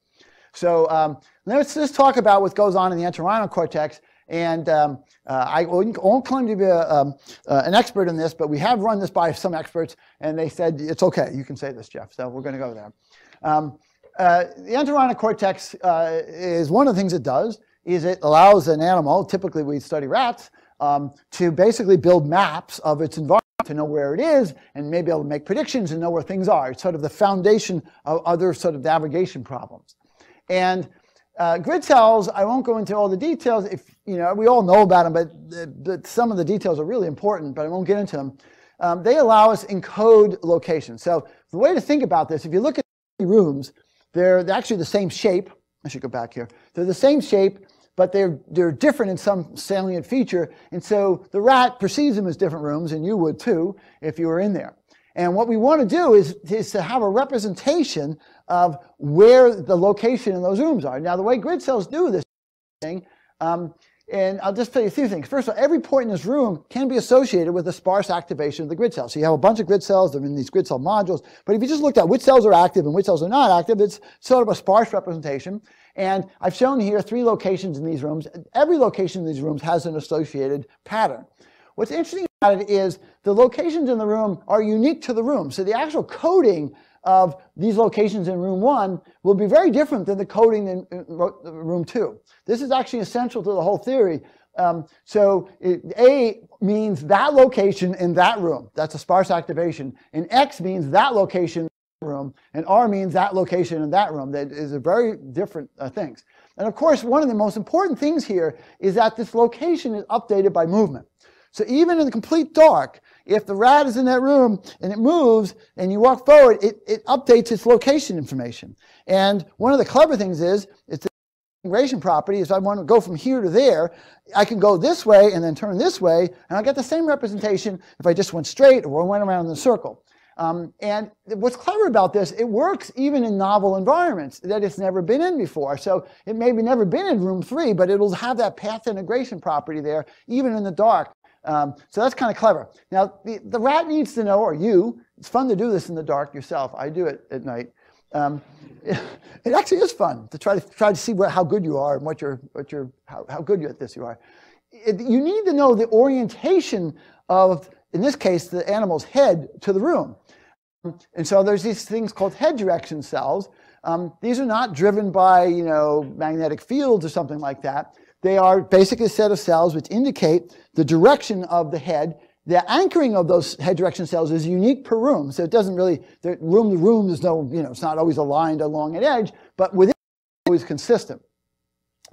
So um, let's just talk about what goes on in the entorhinal cortex. And um, uh, I won't claim to be a, um, uh, an expert in this, but we have run this by some experts. And they said, it's OK, you can say this, Jeff. So we're going to go there. Um, Uh, the entorhinal cortex uh, is one of the things it does is it allows an animal, typically we study rats, um, to basically build maps of its environment to know where it is and maybe able to make predictions and know where things are. It's sort of the foundation of other sort of navigation problems. And uh, grid cells, I won't go into all the details. If you know, we all know about them, but, but some of the details are really important, but I won't get into them. Um, they allow us encode locations. So the way to think about this, if you look at rooms, they're actually the same shape. I should go back here. They're the same shape, but they're, they're different in some salient feature. And so the rat perceives them as different rooms, and you would too if you were in there. And what we want to do is, is to have a representation of where the location in those rooms are. Now, the way grid cells do this thing, um, and I'll just tell you a few things. First of all, every point in this room can be associated with a sparse activation of the grid cell. So you have a bunch of grid cells. They're in these grid cell modules. But if you just looked at which cells are active and which cells are not active, it's sort of a sparse representation. And I've shown here three locations in these rooms. Every location in these rooms has an associated pattern. What's interesting about it is the locations in the room are unique to the room. So the actual coding of these locations in room one will be very different than the coding in room two. This is actually essential to the whole theory. Um, so it, A means that location in that room. That's a sparse activation. And X means that location in that room. And R means that location in that room. That is a very different uh, things. And of course, one of the most important things here is that this location is updated by movement. So even in the complete dark, if the rat is in that room and it moves and you walk forward, it, it updates its location information. And one of the clever things is, it's the migration property, is I want to go from here to there. I can go this way and then turn this way, and I'll get the same representation if I just went straight or went around in a circle. Um, and what's clever about this, it works even in novel environments that it's never been in before. So it may be never been in room three, but it'll have that path integration property there, even in the dark. Um, so that's kind of clever. Now, the, the rat needs to know, or you, it's fun to do this in the dark yourself. I do it at night. Um, it, it actually is fun to try to try to see what, how good you are and what you're, what you're, how, how good you at this you are. It, you need to know the orientation of, in this case, the animal's head to the room. And so there's these things called head direction cells. Um, these are not driven by, you know, magnetic fields or something like that. They are basically a set of cells which indicate the direction of the head. The anchoring of those head direction cells is unique per room. So it doesn't really, room to room, there's no, you know, it's not always aligned along an edge, but within it's always consistent.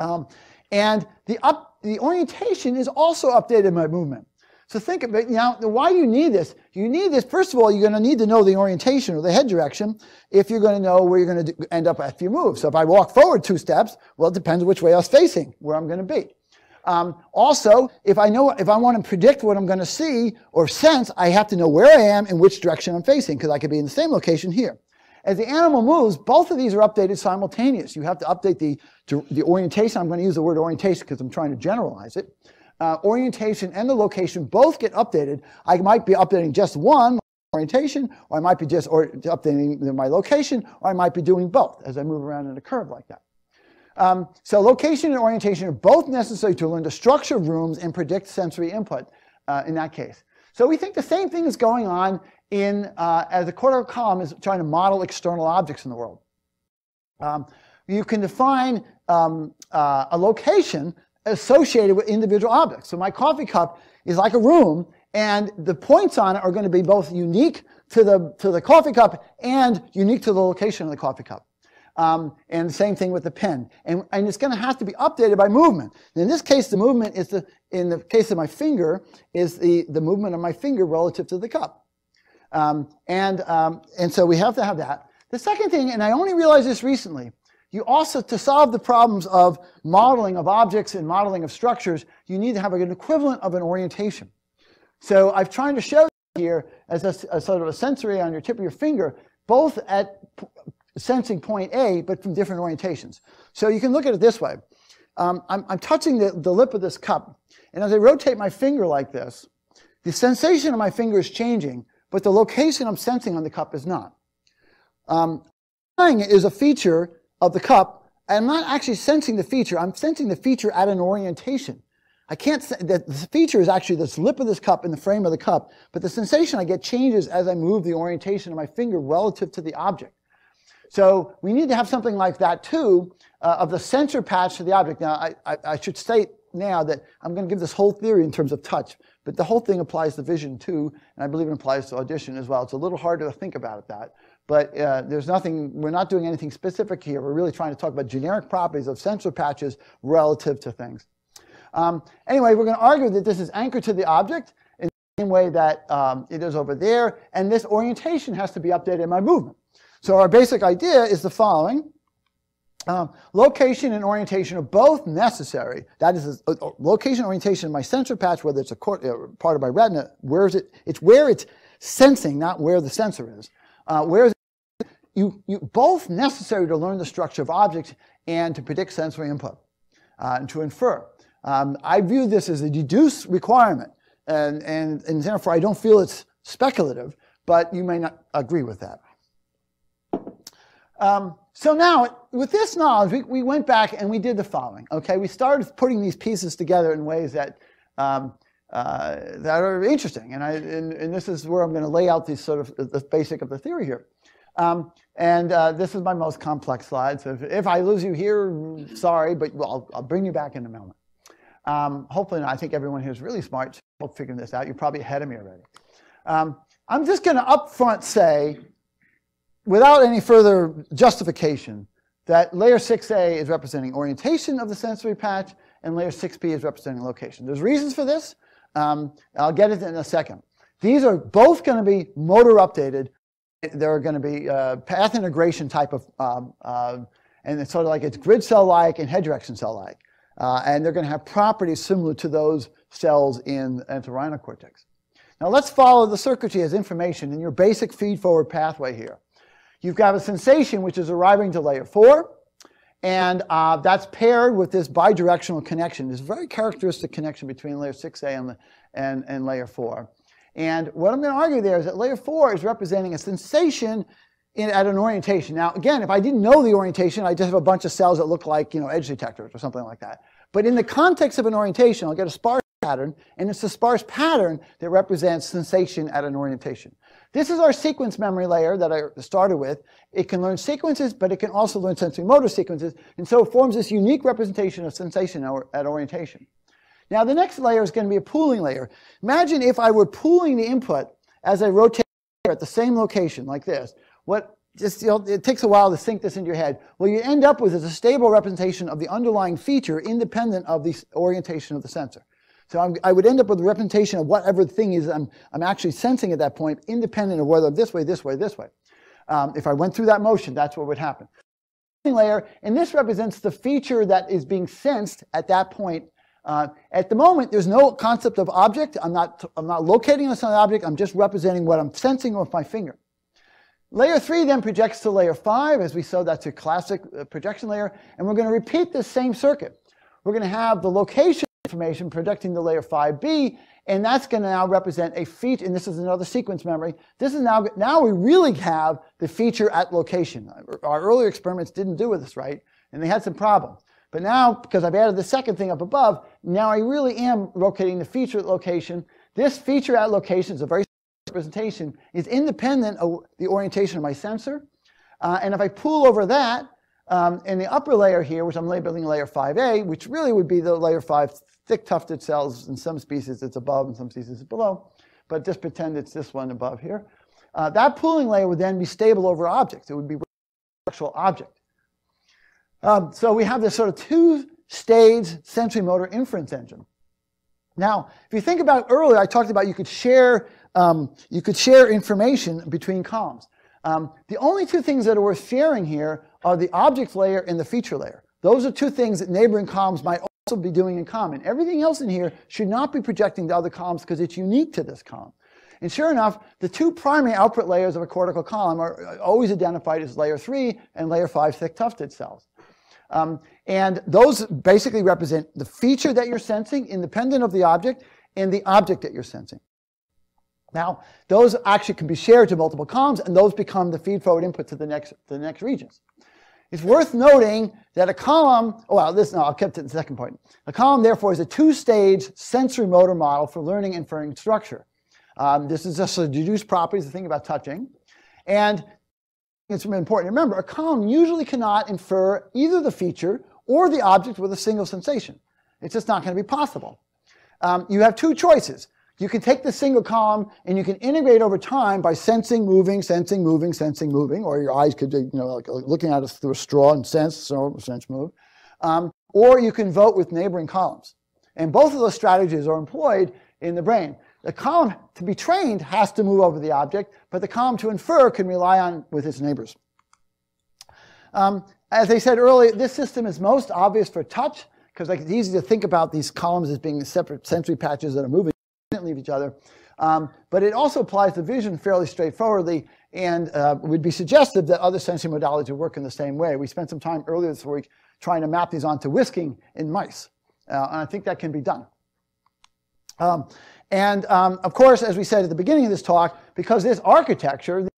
Um, and the, up, the orientation is also updated by movement. So think about it. Now, why you need this. You need this, first of all, you're going to need to know the orientation or the head direction if you're going to know where you're going to do, end up after you move. So if I walk forward two steps, well, it depends which way I was facing, where I'm going to be. Um, also, if I know, if I want to predict what I'm going to see or sense, I have to know where I am and which direction I'm facing, because I could be in the same location here. As the animal moves, both of these are updated simultaneous. You have to update the, the orientation. I'm going to use the word orientation because I'm trying to generalize it. Uh, orientation and the location both get updated. I might be updating just one orientation, or I might be just or updating my location, or I might be doing both as I move around in a curve like that. Um, so location and orientation are both necessary to learn to structure rooms and predict sensory input uh, in that case. So we think the same thing is going on in uh, as the cortical column is trying to model external objects in the world. Um, you can define um, uh, a location associated with individual objects. So my coffee cup is like a room, and the points on it are going to be both unique to the, to the coffee cup and unique to the location of the coffee cup. Um, and same thing with the pen. And, and it's going to have to be updated by movement. And in this case, the movement is the, in the case of my finger, is the, the movement of my finger relative to the cup. Um, and, um, and so we have to have that. The second thing, and I only realized this recently, you also, to solve the problems of modeling of objects and modeling of structures, you need to have an equivalent of an orientation. So I've tried to show here as a, a sort of a sensory on your tip of your finger, both at sensing point A, but from different orientations. So you can look at it this way. Um, I'm, I'm touching the, the lip of this cup, and as I rotate my finger like this, the sensation of my finger is changing, but the location I'm sensing on the cup is not. Um, it is a feature of the cup. I'm not actually sensing the feature. I'm sensing the feature at an orientation. I can't say that the feature is actually this lip of this cup in the frame of the cup, but the sensation I get changes as I move the orientation of my finger relative to the object. So we need to have something like that too, uh, of the sensor patch to the object. Now, I, I, I should state now that I'm going to give this whole theory in terms of touch, but the whole thing applies to vision too, and I believe it applies to audition as well. It's a little harder to think about it that, but uh, there's nothing, we're not doing anything specific here. We're really trying to talk about generic properties of sensor patches relative to things. Um, anyway, we're going to argue that this is anchored to the object in the same way that um, it is over there, and this orientation has to be updated by movement. So our basic idea is the following. Um, location and orientation are both necessary. That is, uh, location and orientation in my sensor patch, whether it's a part of my retina, where is it? It's where it's sensing, not where the sensor is. Uh, where is it? You, you both necessary to learn the structure of objects and to predict sensory input uh, and to infer. Um, I view this as a deduced requirement, and, and, and therefore I don't feel it's speculative, but you may not agree with that. Um, so now, with this knowledge, we, we went back and we did the following. Okay, we started putting these pieces together in ways that, um, uh, that are interesting, and, I, and, and this is where I'm going to lay out these sort of the basic of the theory here. Um, and uh, this is my most complex slide, so if, if I lose you here, sorry, but well, I'll, I'll bring you back in a moment. Um, hopefully not. I think everyone here is really smart, so I hope figuring this out. You're probably ahead of me already. Um, I'm just going to up front say, without any further justification, that layer six A is representing orientation of the sensory patch, and layer six B is representing location. There's reasons for this. Um, I'll get it in a second. These are both going to be motor updated. They're going to be uh, path integration type of, um, uh, and it's sort of like it's grid cell-like and head direction cell-like. Uh, and they're going to have properties similar to those cells in the entorhinal cortex. Now let's follow the circuitry as information in your basic feed-forward pathway here. You've got a sensation which is arriving to layer four, and uh, that's paired with this bidirectional connection. This very characteristic connection between layer six A and, the, and, and layer four. And what I'm going to argue there is that layer four is representing a sensation in, at an orientation. Now, again, if I didn't know the orientation, I just have a bunch of cells that look like, you know, edge detectors or something like that. But in the context of an orientation, I'll get a sparse pattern, and it's a sparse pattern that represents sensation at an orientation. This is our sequence memory layer that I started with. It can learn sequences, but it can also learn sensory motor sequences, and so it forms this unique representation of sensation at orientation. Now, the next layer is going to be a pooling layer. Imagine if I were pooling the input as I rotate at the same location like this. What just, you know, it takes a while to sink this into your head. What you end up with is a stable representation of the underlying feature independent of the orientation of the sensor. So I'm, I would end up with a representation of whatever the thing is I'm, I'm actually sensing at that point, independent of whether this way, this way, this way. Um, if I went through that motion, that's what would happen. Layer, and this represents the feature that is being sensed at that point. Uh, at the moment, there's no concept of object. I'm not, I'm not locating this on an object. I'm just representing what I'm sensing with my finger. Layer three then projects to layer five. As we saw, that's a classic uh, projection layer. And we're going to repeat this same circuit. We're going to have the location information projecting to layer five B, and that's going to now represent a feature, and this is another sequence memory. This is now, now we really have the feature at location. Our earlier experiments didn't do with this right, and they had some problems. But now, because I've added the second thing up above, now I really am locating the feature at location. This feature at location is a very representation, is independent of the orientation of my sensor. Uh, and if I pull over that, um, in the upper layer here, which I'm labeling layer five A, which really would be the layer five thick-tufted cells. In some species it's above, and some species it's below, but just pretend it's this one above here. Uh, that pooling layer would then be stable over objects. It would be an actual object. Um, so we have this sort of two-stage sensory motor inference engine. Now, if you think about it, earlier I talked about you could share um, you could share information between columns. Um, the only two things that are worth sharing here are the object layer and the feature layer. Those are two things that neighboring columns might also be doing in common. Everything else in here should not be projecting to other columns because it's unique to this column. And sure enough, the two primary output layers of a cortical column are always identified as layer three and layer five thick tufted cells. Um, and those basically represent the feature that you're sensing, independent of the object, and the object that you're sensing. Now, those actually can be shared to multiple columns, and those become the feed-forward input to the next, to the next regions. It's worth noting that a column, oh, well, this, no, I'll keep to the second point. A column, therefore, is a two-stage sensory motor model for learning and inferring structure. Um, this is just the deduced properties, the thing about touching. And it's important to remember, a column usually cannot infer either the feature or the object with a single sensation. It's just not going to be possible. Um, you have two choices. You can take the single column and you can integrate over time by sensing, moving, sensing, moving, sensing, moving, or your eyes could be, you know, like looking at it through a straw and sense, so sense, move. Um, or you can vote with neighboring columns. And both of those strategies are employed in the brain. The column to be trained has to move over the object, but the column to infer can rely on with its neighbors. Um, as I said earlier, this system is most obvious for touch, because like, it's easy to think about these columns as being separate sensory patches that are moving of each other, um, but it also applies to vision fairly straightforwardly, and uh, would be suggestive that other sensory modalities work in the same way. We spent some time earlier this week trying to map these onto whisking in mice, uh, and I think that can be done. Um, and um, of course, as we said at the beginning of this talk, because this architecture, this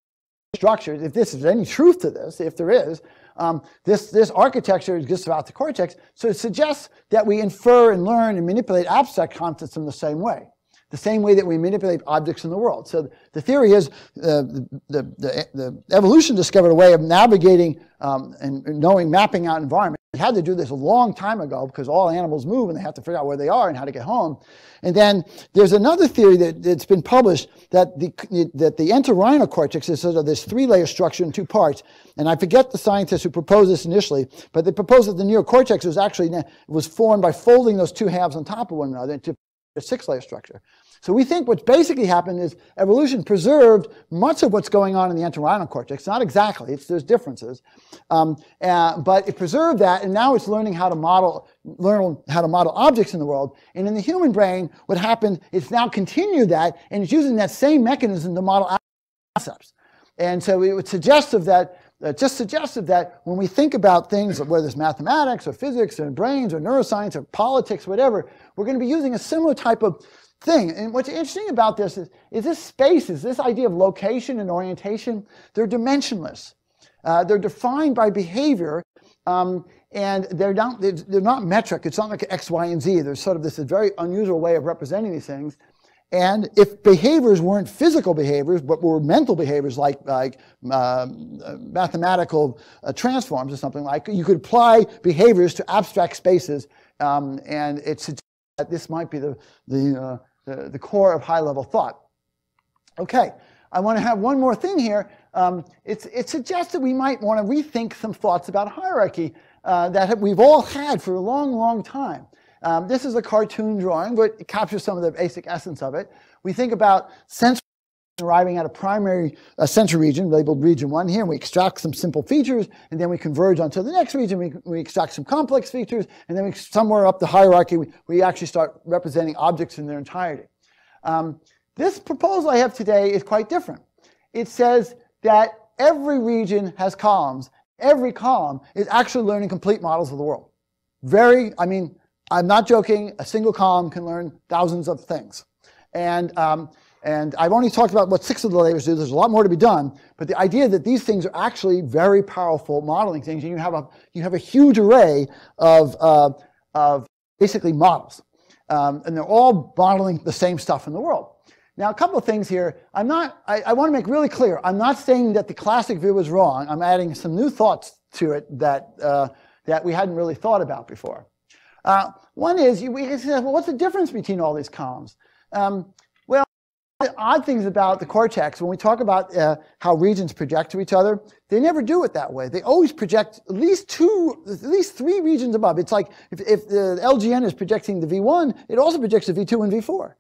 structure, if this is any truth to this, if there is, um, this, this architecture exists throughout the cortex, so it suggests that we infer and learn and manipulate abstract concepts in the same way. The same way that we manipulate objects in the world. So the theory is uh, the, the, the evolution discovered a way of navigating um, and knowing, mapping out environment. They had to do this a long time ago because all animals move and they have to figure out where they are and how to get home. And then there's another theory that, that's been published that the, that the entorhinal cortex is sort of this three-layer structure in two parts. And I forget the scientists who proposed this initially, but they proposed that the neocortex was actually was formed by folding those two halves on top of one another into a six-layer structure. So we think what's basically happened is evolution preserved much of what's going on in the entorhinal cortex. Not exactly, it's, there's differences, um, uh, but it preserved that, and now it's learning how to model, learn how to model objects in the world. And in the human brain, what happened? It's now continued that, and it's using that same mechanism to model concepts. And so it would suggestive that, uh, just suggestive that when we think about things, whether it's mathematics or physics or brains or neuroscience or politics, whatever, we're going to be using a similar type of thing. And what's interesting about this is, is this space, is this idea of location and orientation, they're dimensionless. Uh, they're defined by behavior, um, and they're not, they're, they're not metric. It's not like X, Y, and Z. There's sort of this very unusual way of representing these things. And if behaviors weren't physical behaviors, but were mental behaviors like, like uh, mathematical uh, transforms or something like, you could apply behaviors to abstract spaces, um, and it suggests that this might be the, the uh, The, the core of high-level thought. Okay, I want to have one more thing here. Um, it's, it suggests that we might want to rethink some thoughts about hierarchy uh, that we've all had for a long, long time. Um, this is a cartoon drawing, but it captures some of the basic essence of it. We think about sensory arriving at a primary uh, sensory region, labeled region one here, and we extract some simple features, and then we converge onto the next region, we, we extract some complex features, and then we, somewhere up the hierarchy, we, we actually start representing objects in their entirety. Um, this proposal I have today is quite different. It says that every region has columns. Every column is actually learning complete models of the world. Very, I mean, I'm not joking, a single column can learn thousands of things. And um, And I've only talked about what six of the layers do. There's a lot more to be done. But the idea that these things are actually very powerful modeling things, and you have a, you have a huge array of, uh, of basically models. Um, and they're all modeling the same stuff in the world. Now, a couple of things here. I'm not, I, I want to make really clear, I'm not saying that the classic view is wrong. I'm adding some new thoughts to it that, uh, that we hadn't really thought about before. Uh, one is, you, we can say, well, what's the difference between all these columns? Um, the odd things about the cortex, when we talk about uh, how regions project to each other, they never do it that way. They always project at least two, at least three regions above. It's like if, if the L G N is projecting the V one, it also projects the V two and V four.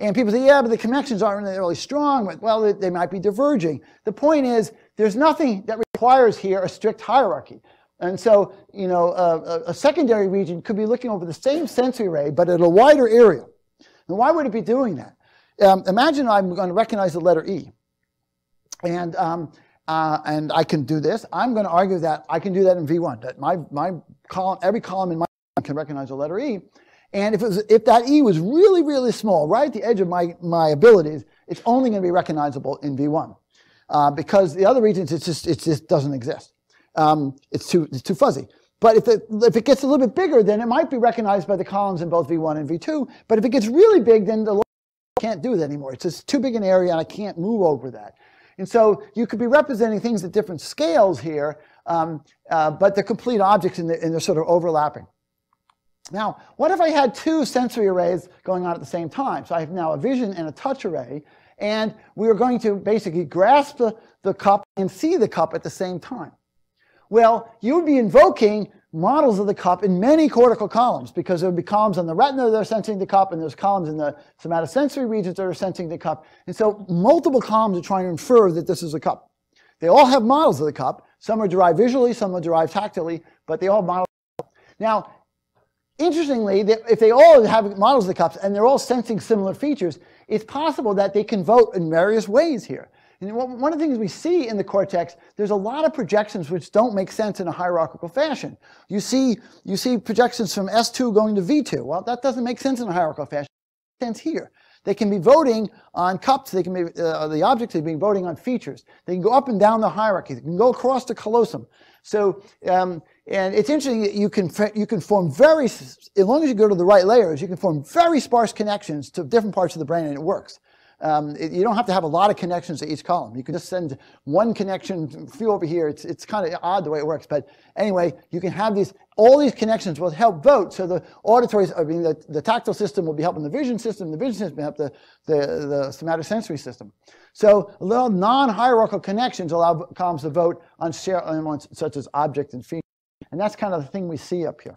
And people say, yeah, but the connections aren't really strong. But, well, they might be diverging. The point is, there's nothing that requires here a strict hierarchy. And so, you know, a, a secondary region could be looking over the same sensory array, but at a wider area. And why would it be doing that? Um, imagine I'm going to recognize the letter E. And, um, uh, and I can do this. I'm going to argue that I can do that in V one, that my, my column, every column in my column can recognize the letter E. And if, it was, if that E was really, really small, right at the edge of my, my abilities, it's only going to be recognizable in V one. Uh, because the other regions, it just, it just doesn't exist. Um, it's, too, it's too fuzzy. But if it, if it gets a little bit bigger, then it might be recognized by the columns in both V one and V two. But if it gets really big, then the can't do that anymore. It's just too big an area, and I can't move over that. And so you could be representing things at different scales here, um, uh, but they're complete objects, and they're, and they're sort of overlapping. Now, what if I had two sensory arrays going on at the same time? So I have now a vision and a touch array, and we are going to basically grasp the, the cup and see the cup at the same time. Well, you would be invoking models of the cup in many cortical columns, because there would be columns on the retina that are sensing the cup, and there's columns in the somatosensory regions that are sensing the cup. And so multiple columns are trying to infer that this is a cup. They all have models of the cup. Some are derived visually, some are derived tactilely, but they all model the cup. Now, interestingly, if they all have models of the cups and they're all sensing similar features, it's possible that they can vote in various ways here. And one of the things we see in the cortex, there's a lot of projections which don't make sense in a hierarchical fashion. You see, you see projections from S two going to V two. Well, that doesn't make sense in a hierarchical fashion. It makes sense here. They can be voting on cups. They can be uh, the objects. They can be voting on features. They can go up and down the hierarchy. They can go across the callosum. So, um, and it's interesting that you can you can form very, as long as you go to the right layers, you can form very sparse connections to different parts of the brain, and it works. Um, it, you don't have to have a lot of connections to each column. You can just send one connection, a few over here. It's, it's kind of odd the way it works. But anyway, you can have these, all these connections will help vote. So the auditory, I mean, the, the tactile system will be helping the vision system. The vision system will help the, the, the somatosensory system. So little non-hierarchical connections allow columns to vote on share elements such as object and feature. And that's kind of the thing we see up here.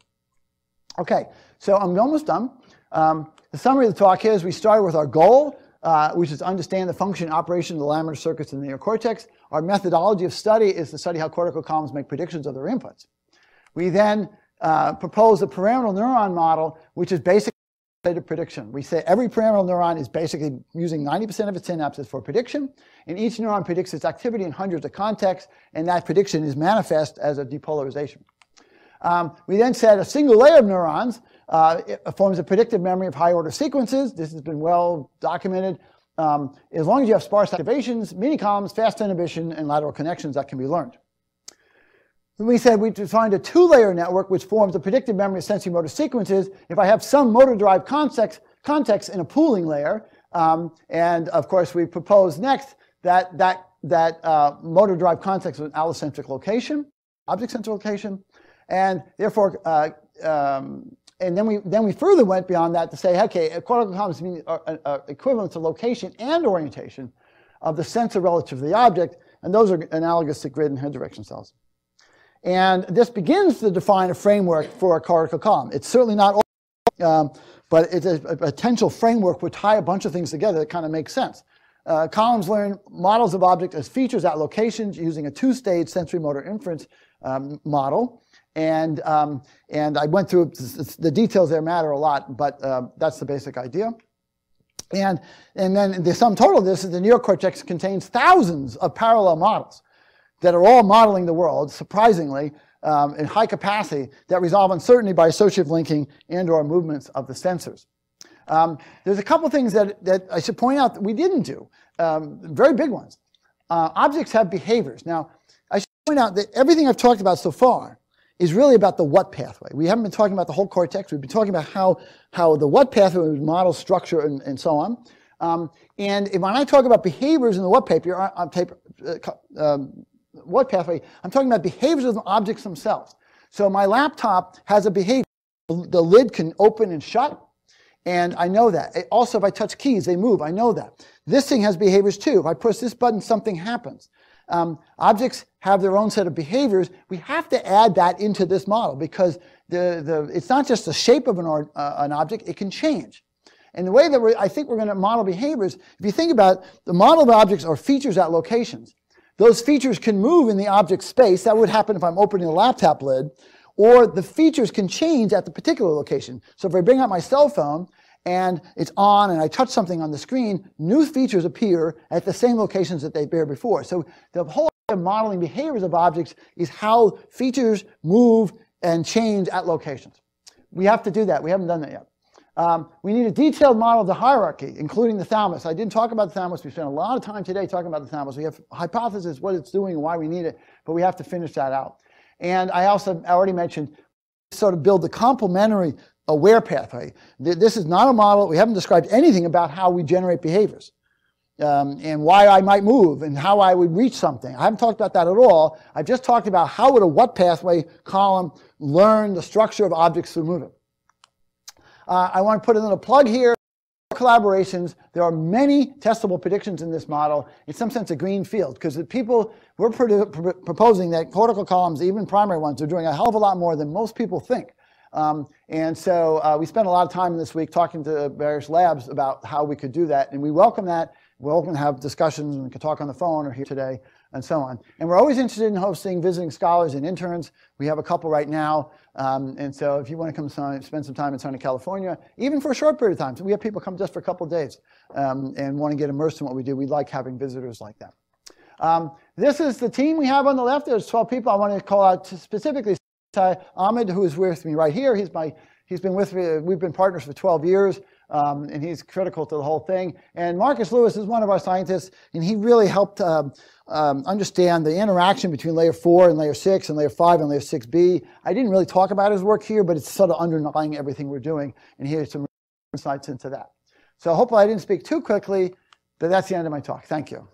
OK, so I'm almost done. Um, the summary of the talk here is we started with our goal, Uh, which is to understand the function and operation of the laminar circuits in the neocortex. Our methodology of study is to study how cortical columns make predictions of their inputs. We then uh, propose a pyramidal neuron model, which is basically a prediction. We say every pyramidal neuron is basically using ninety percent of its synapses for prediction, and each neuron predicts its activity in hundreds of contexts, and that prediction is manifest as a depolarization. Um, we then said a single layer of neurons Uh, it forms a predictive memory of high-order sequences. This has been well documented. Um, as long as you have sparse activations, mini columns, fast inhibition, and lateral connections, that can be learned. Then we said we defined a two-layer network which forms a predictive memory of sensory-motor sequences. If I have some motor-derived context, context in a pooling layer, um, and of course we propose next that that that uh, motor-derived context is an allocentric location, object-centric location, and therefore. Uh, um, And then we then we further went beyond that to say, okay, cortical columns mean are, are equivalent to location and orientation of the sensor relative to the object, and those are analogous to grid and head direction cells. And this begins to define a framework for a cortical column. It's certainly not all, um, but it's a, a potential framework would tie a bunch of things together that kind of makes sense. Uh, columns learn models of objects as features at locations using a two-stage sensory-motor inference um, model. And, um, and I went through, the details there matter a lot, but uh, that's the basic idea. And, and then the sum total of this is the neocortex contains thousands of parallel models that are all modeling the world, surprisingly, um, in high capacity, that resolve uncertainty by associative linking and or movements of the sensors. Um, there's a couple things that, that I should point out that we didn't do, um, very big ones. Uh, objects have behaviors. Now, I should point out that everything I've talked about so far is really about the what pathway. We haven't been talking about the whole cortex. We've been talking about how, how the what pathway models structure and, and so on. Um, and when I talk about behaviors in the what paper, paper uh, um, what pathway, I'm talking about behaviors of the objects themselves. So my laptop has a behavior. The lid can open and shut. and I know that. Also, if I touch keys, they move. I know that. This thing has behaviors too. If I push this button, something happens. Um, objects have their own set of behaviors. We have to add that into this model because the, the, it's not just the shape of an, or, uh, an object, it can change. And the way that we're, I think we're going to model behaviors, if you think about it, the model of objects are features at locations. Those features can move in the object space. That would happen if I'm opening a laptop lid. Or the features can change at the particular location. So if I bring out my cell phone and it's on and I touch something on the screen, new features appear at the same locations that they were before. So the whole idea of modeling behaviors of objects is how features move and change at locations. We have to do that. We haven't done that yet. Um, we need a detailed model of the hierarchy, including the thalamus. I didn't talk about the thalamus. We spent a lot of time today talking about the thalamus. We have hypotheses, what it's doing, and why we need it, but we have to finish that out. And I also I already mentioned sort of build the complementary aware pathway. This is not a model. We haven't described anything about how we generate behaviors um, and why I might move and how I would reach something. I haven't talked about that at all. I've just talked about how would a what pathway column learn the structure of objects through movement. Uh, I want to put in a plug here. Collaborations. There are many testable predictions in this model. In some sense, a green field, because the people we're pro pro proposing that cortical columns, even primary ones, are doing a hell of a lot more than most people think. Um, and so uh, we spent a lot of time this week talking to various labs about how we could do that, and we welcome that. We're open to have discussions, and we can talk on the phone or here today, and so on. And we're always interested in hosting visiting scholars and interns. We have a couple right now. Um, and so if you want to come spend some time in Southern California, even for a short period of time, so we have people come just for a couple of days um, and want to get immersed in what we do. We like having visitors like that. Um, this is the team we have on the left. There's twelve people. I want to call out specifically Ahmed, who is with me right here. He's my, he's been with me. We've been partners for twelve years. Um, and he's critical to the whole thing. And Marcus Lewis is one of our scientists, and he really helped um, um, understand the interaction between layer four and layer six and layer five and layer six B. I didn't really talk about his work here, but it's sort of underlying everything we're doing, and he has some insights into that. So hopefully I didn't speak too quickly, but that's the end of my talk. Thank you.